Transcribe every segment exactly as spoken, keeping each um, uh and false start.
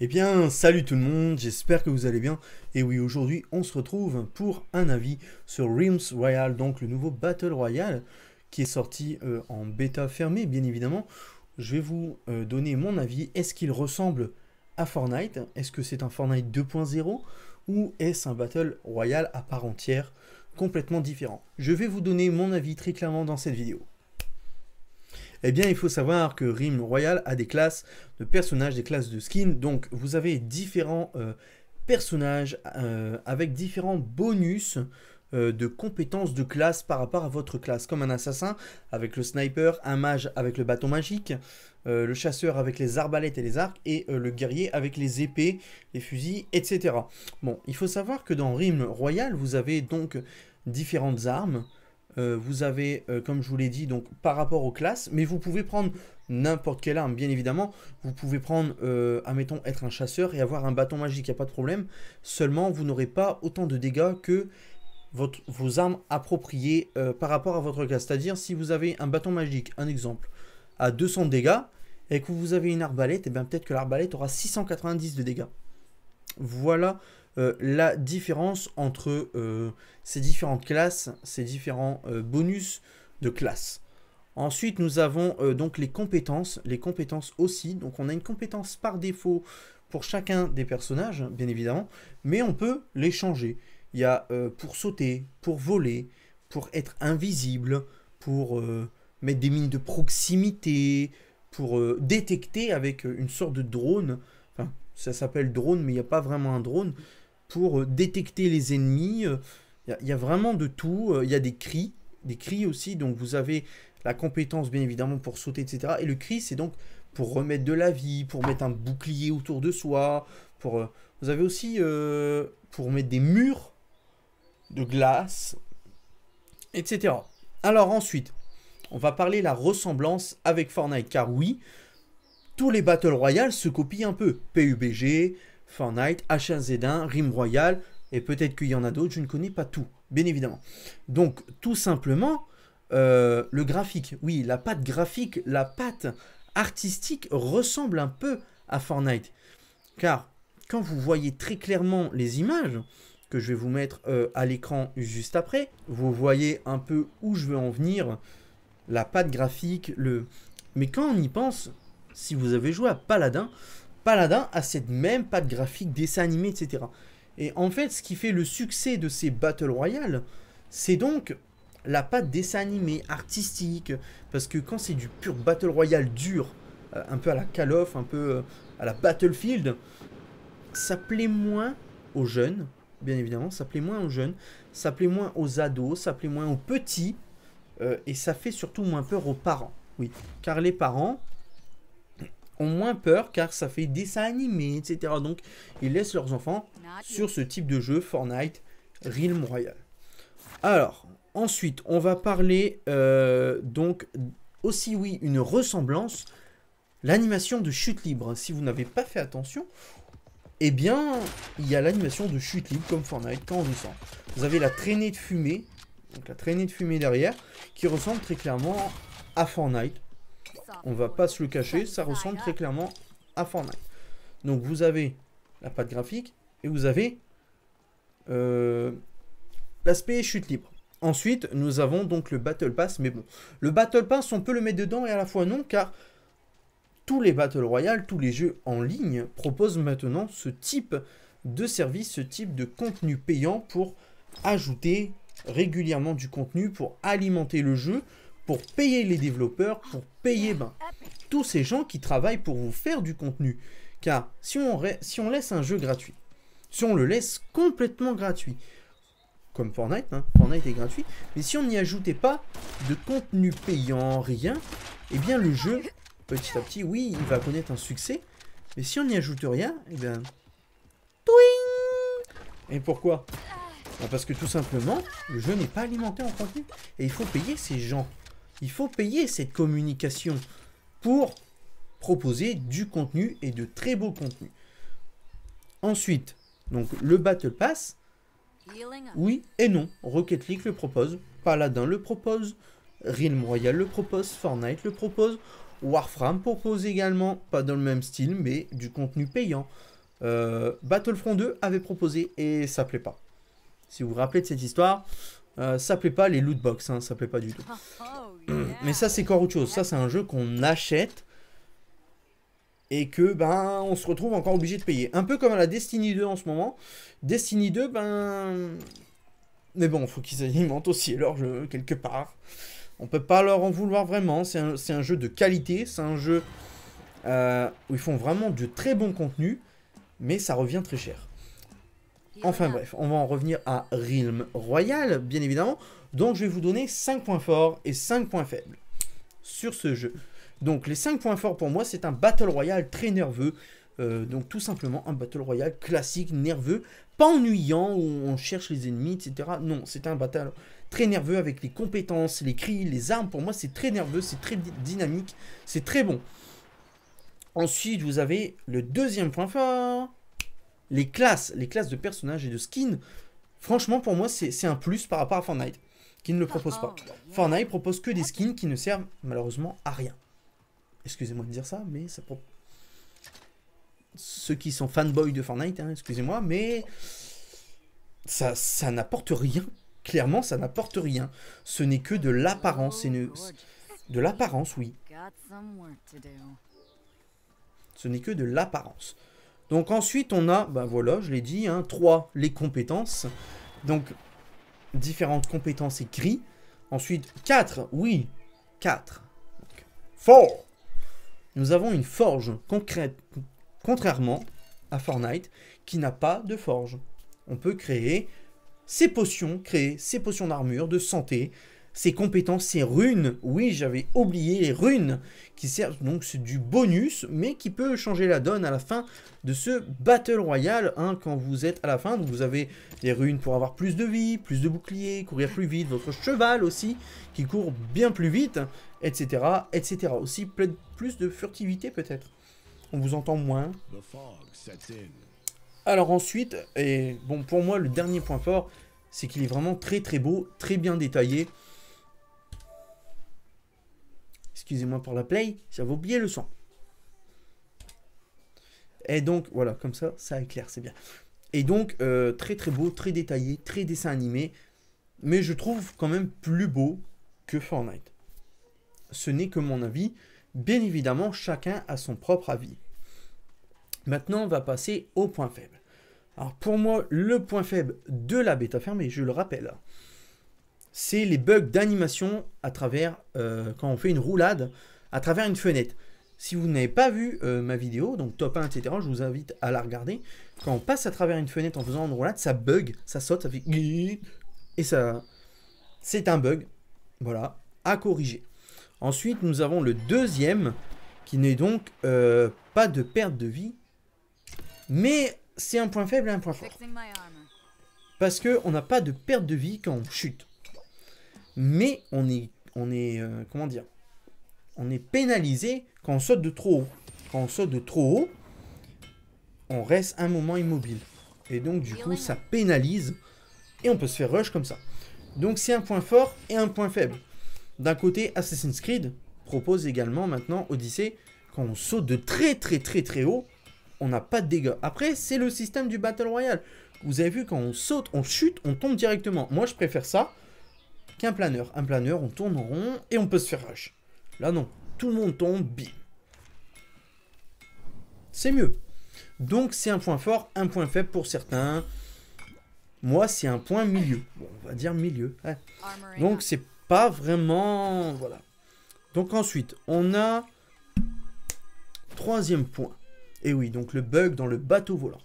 Eh bien, salut tout le monde, j'espère que vous allez bien. Et oui, aujourd'hui, on se retrouve pour un avis sur Realm Royale, donc le nouveau Battle Royale qui est sorti euh, en bêta fermée, bien évidemment. Je vais vous euh, donner mon avis. Est-ce qu'il ressemble à Fortnite? Est-ce que c'est un Fortnite deux point zéro? Ou est-ce un Battle Royale à part entière, complètement différent? Je vais vous donner mon avis très clairement dans cette vidéo. Eh bien, il faut savoir que Realm Royale a des classes de personnages, des classes de skins. Donc, vous avez différents euh, personnages euh, avec différents bonus euh, de compétences de classe par rapport à votre classe. Comme un assassin avec le sniper, un mage avec le bâton magique, euh, le chasseur avec les arbalètes et les arcs, et euh, le guerrier avec les épées, les fusils, et cetera. Bon, il faut savoir que dans Realm Royale, vous avez donc différentes armes. Euh, vous avez, euh, comme je vous l'ai dit, donc par rapport aux classes, mais vous pouvez prendre n'importe quelle arme, bien évidemment. Vous pouvez prendre, euh, admettons, être un chasseur et avoir un bâton magique, il n'y a pas de problème. Seulement, vous n'aurez pas autant de dégâts que votre, vos armes appropriées euh, par rapport à votre classe. C'est-à-dire, si vous avez un bâton magique, un exemple, à deux cents dégâts, et que vous avez une arbalète, et bien peut-être que l'arbalète aura six cent quatre-vingt-dix de dégâts. Voilà. Euh, la différence entre euh, ces différentes classes, ces différents euh, bonus de classe. Ensuite, nous avons euh, donc les compétences, les compétences aussi. Donc, on a une compétence par défaut pour chacun des personnages, bien évidemment, mais on peut les changer. Il y a euh, pour sauter, pour voler, pour être invisible, pour euh, mettre des mines de proximité, pour euh, détecter avec euh, une sorte de drone. Enfin, ça s'appelle drone, mais il n'y a pas vraiment un drone. Pour détecter les ennemis, il y, y a vraiment de tout. Il y a des cris, des cris aussi, donc vous avez la compétence bien évidemment pour sauter, et cetera. Et le cri, c'est donc pour remettre de la vie, pour mettre un bouclier autour de soi, pour, vous avez aussi euh, pour mettre des murs de glace, et cetera. Alors ensuite, on va parler de la ressemblance avec Fortnite, car oui, tous les Battle Royale se copient un peu. P U B G, Fortnite, H un Z un, Realm Royale, et peut-être qu'il y en a d'autres, je ne connais pas tout, bien évidemment. Donc, tout simplement, euh, le graphique, oui, la patte graphique, la patte artistique ressemble un peu à Fortnite. Car, quand vous voyez très clairement les images, que je vais vous mettre euh, à l'écran juste après, vous voyez un peu où je veux en venir, la patte graphique, le... Mais quand on y pense, si vous avez joué à Paladin, Paladin a cette même patte graphique, dessin animé, et cetera. Et en fait, ce qui fait le succès de ces Battle Royale, c'est donc la patte dessin animé, artistique. Parce que quand c'est du pur Battle Royale dur, un peu à la Call of, un peu à la Battlefield, ça plaît moins aux jeunes, bien évidemment, ça plaît moins aux jeunes, ça plaît moins aux ados, ça plaît moins aux petits, euh, et ça fait surtout moins peur aux parents. Oui, car les parents ont moins peur car ça fait dessin animé, et cetera. Donc, ils laissent leurs enfants sur ce type de jeu, Fortnite, Realm Royale. Alors, ensuite, on va parler, euh, donc, aussi, oui, une ressemblance, l'animation de chute libre. Si vous n'avez pas fait attention, eh bien, il y a l'animation de chute libre, comme Fortnite, quand on descend. Vous avez la traînée de fumée, donc la traînée de fumée derrière, qui ressemble très clairement à Fortnite. On va pas se le cacher, ça ressemble très clairement à Fortnite. Donc vous avez la patte graphique et vous avez euh, l'aspect chute libre. Ensuite, nous avons donc le Battle Pass. Mais bon, le Battle Pass, on peut le mettre dedans et à la fois non, car tous les Battle Royale, tous les jeux en ligne proposent maintenant ce type de service, ce type de contenu payant pour ajouter régulièrement du contenu, pour alimenter le jeu, pour payer les développeurs, pour payer ben, tous ces gens qui travaillent pour vous faire du contenu. Car si on, si on laisse un jeu gratuit, si on le laisse complètement gratuit, comme Fortnite, hein, Fortnite est gratuit, mais si on n'y ajoutait pas de contenu payant, rien, eh bien le jeu, petit à petit, oui, il va connaître un succès, mais si on n'y ajoute rien, eh bien... Et pourquoi? Ben parce que tout simplement, le jeu n'est pas alimenté en contenu, et il faut payer ces gens. Il faut payer cette communication pour proposer du contenu et de très beaux contenus. Ensuite, donc le Battle Pass, oui et non. Rocket League le propose, Paladin le propose, Realm Royale le propose, Fortnite le propose. Warframe propose également, pas dans le même style, mais du contenu payant. Euh, Battlefront deux avait proposé et ça plaît pas. Si vous vous rappelez de cette histoire, euh, ça plaît pas les loot box, hein, ça plaît pas du tout. Mais ça c'est encore autre chose, ça c'est un jeu qu'on achète et que ben on se retrouve encore obligé de payer. Un peu comme à la Destiny deux en ce moment. Destiny deux, ben... Mais bon, faut qu'ils alimentent aussi leur jeu quelque part. On peut pas leur en vouloir vraiment, c'est un, un jeu de qualité, c'est un jeu euh, où ils font vraiment de très bon contenu, mais ça revient très cher. Enfin bref, on va en revenir à Realm Royale, bien évidemment. Donc je vais vous donner cinq points forts et cinq points faibles sur ce jeu. Donc les cinq points forts pour moi, c'est un Battle Royale très nerveux. Euh, donc tout simplement un Battle Royale classique, nerveux, pas ennuyant, où on cherche les ennemis, et cetera. Non, c'est un Battle très nerveux avec les compétences, les cris, les armes. Pour moi, c'est très nerveux, c'est très dynamique, c'est très bon. Ensuite, vous avez le deuxième point fort, les classes, les classes de personnages et de skins. Franchement, pour moi, c'est un plus par rapport à Fortnite, qui ne le propose pas. Fortnite propose que des skins qui ne servent malheureusement à rien. Excusez-moi de dire ça, mais ça propose... Ceux qui sont fanboys de Fortnite, hein, excusez-moi, mais ça, ça n'apporte rien. Clairement, ça n'apporte rien. Ce n'est que de l'apparence. Une... De l'apparence, oui. Ce n'est que de l'apparence. Donc ensuite, on a, ben voilà, je l'ai dit, hein, trois, les compétences. Donc, différentes compétences et cris. Ensuite, quatre, oui, quatre. Four. Nous avons une forge concrète. Contrairement à Fortnite, qui n'a pas de forge. On peut créer ses potions, créer ses potions d'armure, de santé, ses compétences, ses runes. Oui, j'avais oublié les runes, qui servent donc du bonus, mais qui peut changer la donne à la fin de ce Battle Royale. Hein, quand vous êtes à la fin, donc vous avez des runes pour avoir plus de vie, plus de boucliers, courir plus vite, votre cheval aussi, qui court bien plus vite, et cetera et cetera. Aussi, plus de furtivité peut-être. On vous entend moins. Alors ensuite, et bon pour moi le dernier point fort, c'est qu'il est vraiment très très beau, très bien détaillé. Excusez-moi pour la play, j'avais oublié le son. Et donc voilà, comme ça, ça éclaire, c'est bien. Et donc euh, très très beau, très détaillé, très dessin animé, mais je trouve quand même plus beau que Fortnite. Ce n'est que mon avis. Bien évidemment, chacun a son propre avis. Maintenant, on va passer au point faible. Alors pour moi, le point faible de la bêta fermée, je le rappelle, c'est les bugs d'animation à travers, euh, quand on fait une roulade, à travers une fenêtre. Si vous n'avez pas vu euh, ma vidéo, donc top un, et cetera, je vous invite à la regarder. Quand on passe à travers une fenêtre en faisant une roulade, ça bug, ça saute, ça fait... Et ça... C'est un bug, voilà, à corriger. Ensuite, nous avons le deuxième, qui n'est donc euh, pas de perte de vie, mais c'est un point faible et un point fort. Parce qu'on n'a pas de perte de vie quand on chute. Mais on est, on est euh, comment dire, on est pénalisé quand on saute de trop haut. Quand on saute de trop haut, on reste un moment immobile. Et donc, du coup, ça pénalise et on peut se faire rush comme ça. Donc, c'est un point fort et un point faible. D'un côté, Assassin's Creed propose également maintenant Odyssey, quand on saute de très très très très haut, on n'a pas de dégâts. Après, c'est le système du Battle Royale. Vous avez vu, quand on saute, on chute, on tombe directement. Moi, je préfère ça qu'un planeur. Un planeur, on tourne en rond et on peut se faire rush. Là, non. Tout le monde tombe, bim. C'est mieux. Donc, c'est un point fort, un point faible pour certains. Moi, c'est un point milieu. Bon, on va dire milieu. Ouais. Donc, c'est pas vraiment, voilà. Donc ensuite, on a troisième point. Et oui, donc le bug dans le bateau volant.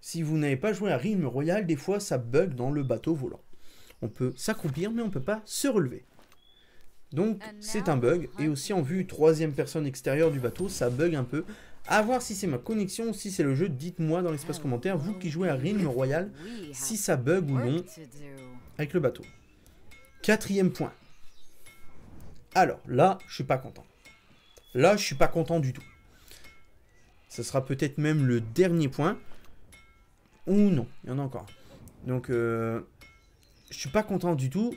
Si vous n'avez pas joué à Realm Royale, des fois ça bug dans le bateau volant. On peut s'accroupir, mais on peut pas se relever. Donc c'est un bug. Et aussi en vue troisième personne extérieure du bateau, ça bug un peu. À voir si c'est ma connexion ou si c'est le jeu. Dites-moi dans l'espace commentaire, vous qui jouez à Realm Royale, si ça bug ou non avec le bateau. Quatrième point. Alors, là, je suis pas content. Là, je suis pas content du tout. Ce sera peut-être même le dernier point. Ou non, il y en a encore. Donc, euh, je suis pas content du tout.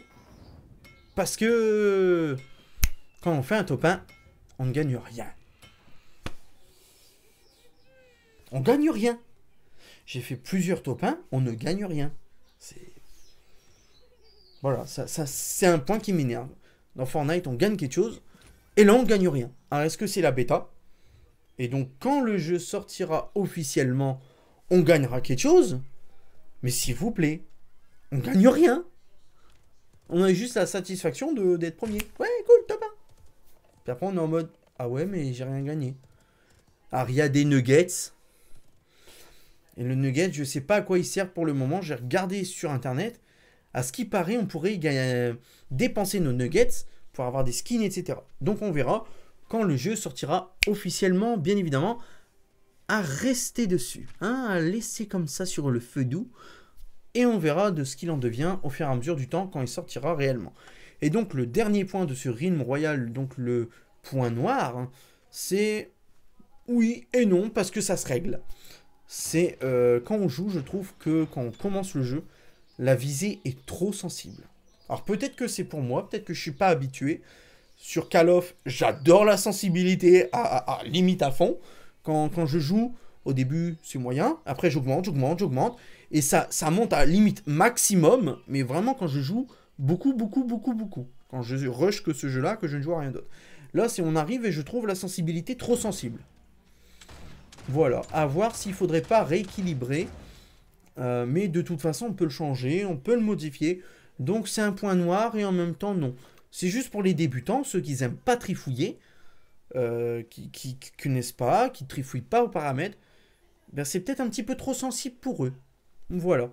Parce que quand on fait un top un, on ne gagne rien. On ne gagne rien. J'ai fait plusieurs top un, on ne gagne rien. Voilà, ça, ça, c'est un point qui m'énerve. Dans Fortnite, on gagne quelque chose, et là, on ne gagne rien. Alors, est-ce que c'est la bêta? Et donc, quand le jeu sortira officiellement, on gagnera quelque chose, mais s'il vous plaît, on ne gagne rien. On a juste la satisfaction d'être premier. Ouais, cool, top un. Puis après, on est en mode, ah ouais, mais j'ai rien gagné. Alors, il y a des nuggets. Et le nugget, je ne sais pas à quoi il sert pour le moment. J'ai regardé sur Internet. À ce qui paraît, on pourrait gagner, dépenser nos nuggets pour avoir des skins, et cetera. Donc, on verra quand le jeu sortira officiellement, bien évidemment. À rester dessus. Hein, à laisser comme ça sur le feu doux. Et on verra de ce qu'il en devient au fur et à mesure du temps quand il sortira réellement. Et donc, le dernier point de ce Realm Royale, donc le point noir, hein, c'est oui et non parce que ça se règle. C'est euh, quand on joue, je trouve que quand on commence le jeu, la visée est trop sensible. Alors peut-être que c'est pour moi, peut-être que je ne suis pas habitué. Sur Call of, j'adore la sensibilité à, à, à limite à fond. Quand, quand je joue, au début, c'est moyen. Après, j'augmente, j'augmente, j'augmente. Et ça, ça monte à limite maximum. Mais vraiment, quand je joue, beaucoup, beaucoup, beaucoup, beaucoup. Quand je rush que ce jeu-là, que je ne joue à rien d'autre. Là, c'est on arrive et je trouve la sensibilité trop sensible. Voilà, à voir s'il ne faudrait pas rééquilibrer. Euh, mais de toute façon, on peut le changer, on peut le modifier. Donc, c'est un point noir et en même temps, non. C'est juste pour les débutants, ceux qui n'aiment pas trifouiller, euh, qui, qui, qui connaissent pas, qui ne trifouillent pas aux paramètres. Ben, c'est peut-être un petit peu trop sensible pour eux. Voilà.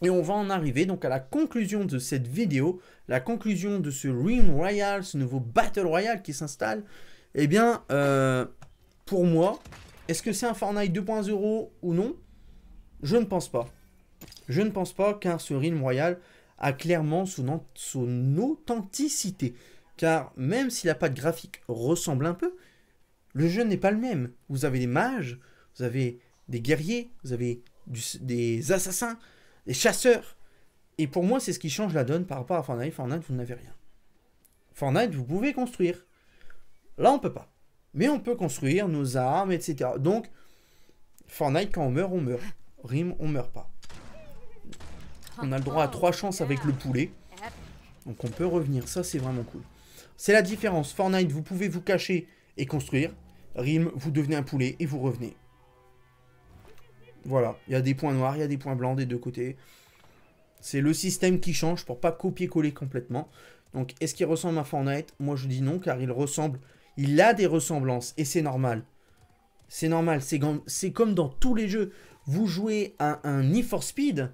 Et on va en arriver donc à la conclusion de cette vidéo, la conclusion de ce Realm Royale, ce nouveau Battle Royale qui s'installe. Eh bien, euh, pour moi, est-ce que c'est un Fortnite deux point zéro ou non? Je ne pense pas. Je ne pense pas, car ce Realm Royale a clairement son, son authenticité. Car même si la patte graphique ressemble un peu, le jeu n'est pas le même. Vous avez des mages, vous avez des guerriers, vous avez du, des assassins, des chasseurs. Et pour moi, c'est ce qui change la donne par rapport à Fortnite. Fortnite, vous n'avez rien. Fortnite, vous pouvez construire. Là, on ne peut pas. Mais on peut construire nos armes, et cetera. Donc, Fortnite, quand on meurt, on meurt. Rime, on meurt pas. On a le droit à trois chances avec le poulet. Donc on peut revenir, ça c'est vraiment cool. C'est la différence. Fortnite, vous pouvez vous cacher et construire. Rime, vous devenez un poulet et vous revenez. Voilà, il y a des points noirs, il y a des points blancs des deux côtés. C'est le système qui change pour pas copier-coller complètement. Donc est-ce qu'il ressemble à Fortnite? Moi je dis non, car il ressemble, il a des ressemblances et c'est normal. C'est normal, c'est comme dans tous les jeux. Vous jouez à un Need for Speed,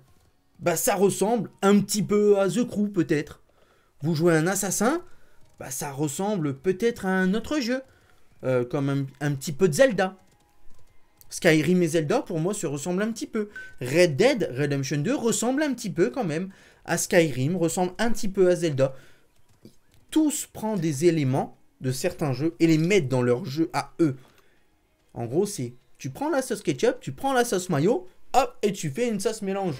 bah ça ressemble un petit peu à The Crew peut-être. Vous jouez à un assassin, bah ça ressemble peut-être à un autre jeu, euh, comme un, un petit peu de Zelda. Skyrim et Zelda pour moi se ressemblent un petit peu. Red Dead Redemption deux ressemble un petit peu quand même à Skyrim, ressemble un petit peu à Zelda. Tous prennent des éléments de certains jeux et les mettent dans leur jeu à eux. En gros c'est... Tu prends la sauce ketchup, tu prends la sauce mayo, hop, et tu fais une sauce mélange.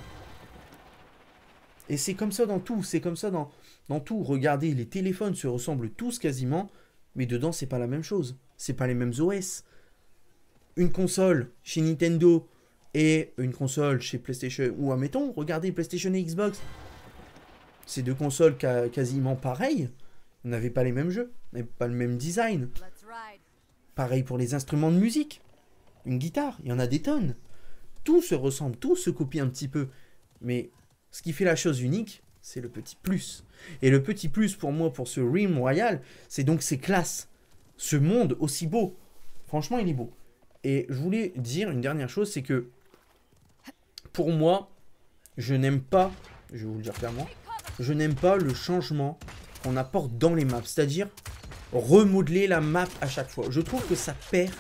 Et c'est comme ça dans tout, c'est comme ça dans, dans tout. Regardez, les téléphones se ressemblent tous quasiment, mais dedans, c'est pas la même chose. C'est pas les mêmes O S. Une console chez Nintendo et une console chez PlayStation, ou admettons, regardez PlayStation et Xbox. Ces deux consoles ca quasiment pareilles, n'avaient pas les mêmes jeux, n'avaient pas le même design. Pareil pour les instruments de musique. Une guitare, il y en a des tonnes. Tout se ressemble, tout se copie un petit peu. Mais ce qui fait la chose unique, c'est le petit plus. Et le petit plus pour moi, pour ce Realm Royale, c'est donc ces classes. Ce monde aussi beau. Franchement, il est beau. Et je voulais dire une dernière chose, c'est que pour moi, je n'aime pas, je vais vous le dire clairement, je n'aime pas le changement qu'on apporte dans les maps. C'est-à-dire remodeler la map à chaque fois. Je trouve que ça perd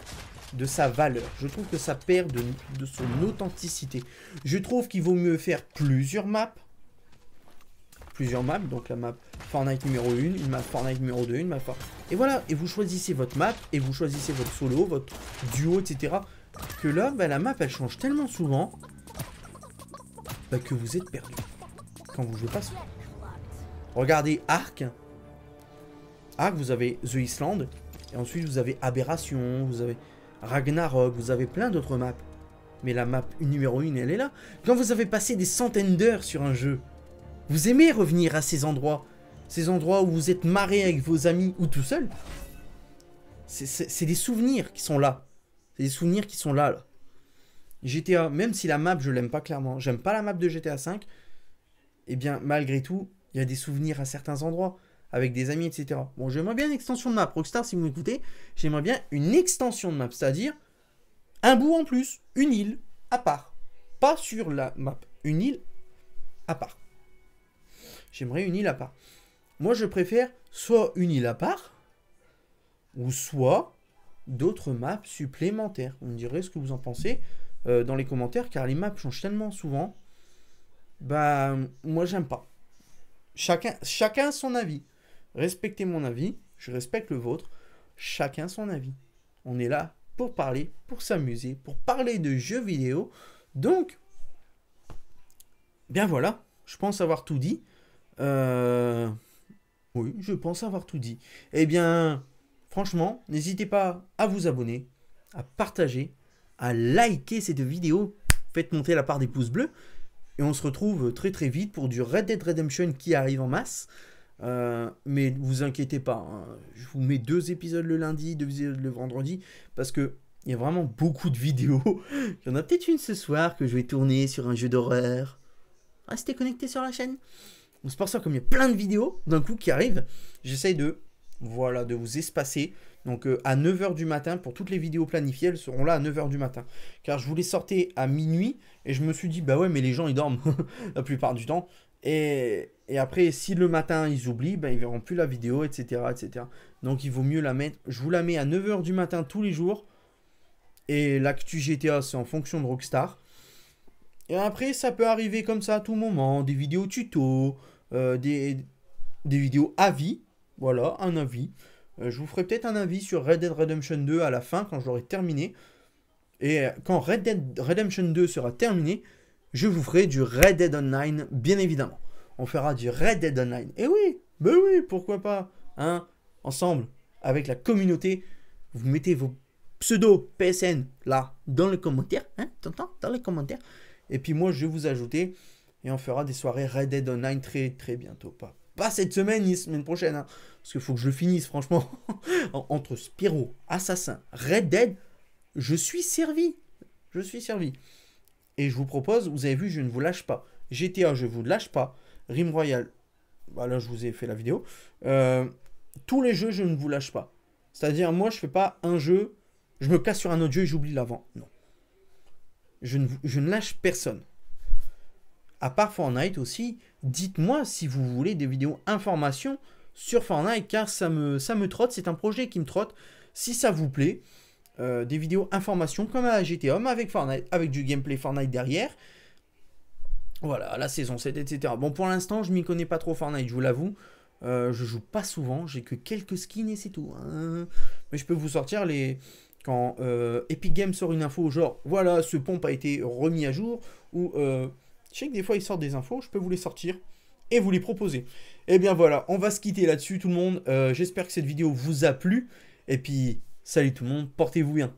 de sa valeur. Je trouve que ça perd de, de son authenticité. Je trouve qu'il vaut mieux faire plusieurs maps. Plusieurs maps. Donc la map Fortnite numéro un, une map Fortnite numéro deux, une map Fortnite... Et voilà. Et vous choisissez votre map. Et vous choisissez votre solo, votre duo, et cetera. Que là, bah, la map, elle change tellement souvent bah, que vous êtes perdu. Quand vous jouez pas ça. Regardez Ark. Ark, vous avez The Island. Et ensuite, vous avez Aberration, vous avez Ragnarok, vous avez plein d'autres maps. Mais la map numéro un, elle est là. Quand vous avez passé des centaines d'heures sur un jeu, vous aimez revenir à ces endroits. Ces endroits où vous êtes marré avec vos amis ou tout seul. C'est des souvenirs qui sont là. C'est des souvenirs qui sont là, là. G T A, même si la map, je l'aime pas clairement. J'aime pas la map de G T A cinq. Eh bien, malgré tout, il y a des souvenirs à certains endroits, avec des amis, et cetera. Bon, j'aimerais bien une extension de map. Rockstar, si vous m'écoutez, j'aimerais bien une extension de map. C'est-à-dire, un bout en plus, une île à part. Pas sur la map, une île à part. J'aimerais une île à part. Moi, je préfère soit une île à part, ou soit d'autres maps supplémentaires. Vous me direz ce que vous en pensez euh, dans les commentaires, car les maps changent tellement souvent. Bah, moi, j'aime pas. Chacun, chacun son avis. Respectez mon avis, je respecte le vôtre. Chacun son avis. On est là pour parler, pour s'amuser, pour parler de jeux vidéo. Donc, bien voilà, je pense avoir tout dit. Euh... Oui, je pense avoir tout dit. Eh bien, franchement, n'hésitez pas à vous abonner, à partager, à liker cette vidéo. Faites monter la part des pouces bleus. Et on se retrouve très très vite pour du Red Dead Redemption qui arrive en masse. Euh, mais ne vous inquiétez pas, hein. Je vous mets deux épisodes le lundi, deux épisodes le vendredi. Parce qu'il y a vraiment beaucoup de vidéos. Il y en a peut-être une ce soir que je vais tourner sur un jeu d'horreur. Restez connectés sur la chaîne. C'est pour ça, comme il y a plein de vidéos d'un coup qui arrivent, j'essaye de, voilà, de vous espacer. Donc euh, à neuf heures du matin, pour toutes les vidéos planifiées, elles seront là à neuf heures du matin. Car je vous les sortais à minuit et je me suis dit, bah ouais, mais les gens ils dorment la plupart du temps. Et, et après, si le matin ils oublient, bah, ils verront plus la vidéo, et cetera, et cetera. Donc il vaut mieux la mettre. Je vous la mets à neuf heures du matin tous les jours. Et l'actu G T A, c'est en fonction de Rockstar. Et après, ça peut arriver comme ça à tout moment. Des vidéos tuto, euh, des, des vidéos avis. Voilà, un avis. Euh, je vous ferai peut-être un avis sur Red Dead Redemption deux à la fin, quand je l'aurai terminé. Et quand Red Dead Redemption deux sera terminé, je vous ferai du Red Dead Online, bien évidemment. On fera du Red Dead Online. Et oui, ben oui, pourquoi pas, hein, ensemble, avec la communauté. Vous mettez vos pseudos P S N, là, dans les commentaires. Hein, t'entends, dans les commentaires. Et puis moi, je vais vous ajouter. Et on fera des soirées Red Dead Online très, très bientôt, pas. Pas cette semaine, ni la semaine prochaine, hein, parce qu'il faut que je le finisse, franchement. Entre Spyro, Assassin, Red Dead, je suis servi. Je suis servi. Et je vous propose, vous avez vu, je ne vous lâche pas. G T A, je ne vous lâche pas. Realm Royale, bah là, je vous ai fait la vidéo. Euh, tous les jeux, je ne vous lâche pas. C'est-à-dire, moi, je ne fais pas un jeu, je me casse sur un autre jeu et j'oublie l'avant. Non. Je ne, je ne lâche personne. À part Fortnite aussi, dites-moi si vous voulez des vidéos information sur Fortnite, car ça me, ça me trotte, c'est un projet qui me trotte. Si ça vous plaît, euh, des vidéos information comme à G T A, avec Fortnite, avec du gameplay Fortnite derrière. Voilà, la saison sept, et cetera. Bon, pour l'instant, je m'y connais pas trop Fortnite, je vous l'avoue. Euh, je joue pas souvent, j'ai que quelques skins et c'est tout. Hein. Mais je peux vous sortir les... Quand euh, Epic Games sort une info, genre, voilà, ce pompe a été remis à jour, ou... Euh, je sais que des fois, ils sortent des infos, je peux vous les sortir et vous les proposer. Et bien voilà, on va se quitter là-dessus, tout le monde. Euh, j'espère que cette vidéo vous a plu. Et puis, salut tout le monde, portez-vous bien.